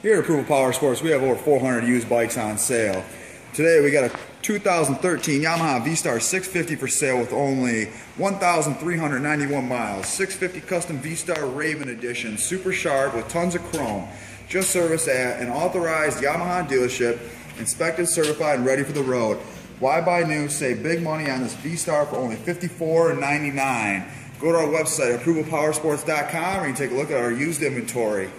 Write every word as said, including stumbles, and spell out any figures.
Here at Approval Powersports, we have over four hundred used bikes on sale. Today we got a two thousand thirteen Yamaha V star six fifty for sale with only one thousand three hundred ninety-one miles. six fifty Custom V star Raven Edition, super sharp with tons of chrome. Just serviced at an authorized Yamaha dealership, inspected, certified, and ready for the road. Why buy new? Save big money on this V star for only fifty-four ninety-nine. Go to our website, approval powersports dot com, and you can take a look at our used inventory.